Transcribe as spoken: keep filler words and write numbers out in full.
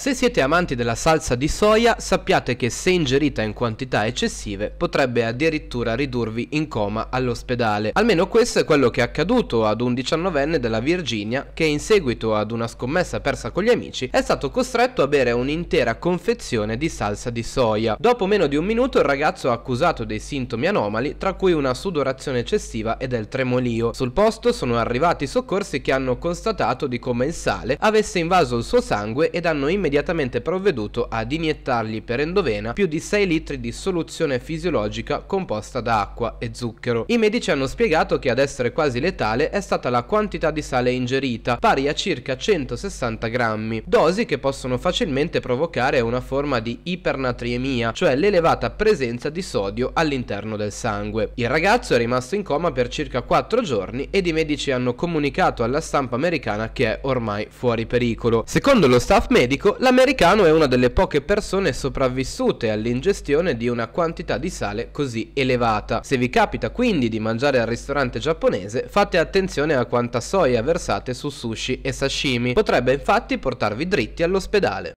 Se siete amanti della salsa di soia, sappiate che se ingerita in quantità eccessive potrebbe addirittura ridurvi in coma all'ospedale. Almeno questo è quello che è accaduto ad un diciannovenne della Virginia che, in seguito ad una scommessa persa con gli amici, è stato costretto a bere un'intera confezione di salsa di soia. Dopo meno di un minuto il ragazzo ha accusato dei sintomi anomali, tra cui una sudorazione eccessiva e del tremolio. Sul posto sono arrivati i soccorsi che hanno constatato di come il sale avesse invaso il suo sangue ed hanno immediatamente immediatamente provveduto ad iniettargli per endovena più di sei litri di soluzione fisiologica composta da acqua e zucchero. I medici hanno spiegato che ad essere quasi letale è stata la quantità di sale ingerita, pari a circa centosessanta grammi, dosi che possono facilmente provocare una forma di ipernatriemia, cioè l'elevata presenza di sodio all'interno del sangue. Il ragazzo è rimasto in coma per circa quattro giorni ed i medici hanno comunicato alla stampa americana che è ormai fuori pericolo. Secondo lo staff medico, l'americano è una delle poche persone sopravvissute all'ingestione di una quantità di sale così elevata. Se vi capita quindi di mangiare al ristorante giapponese, fate attenzione a quanta soia versate su sushi e sashimi. Potrebbe infatti portarvi dritti all'ospedale.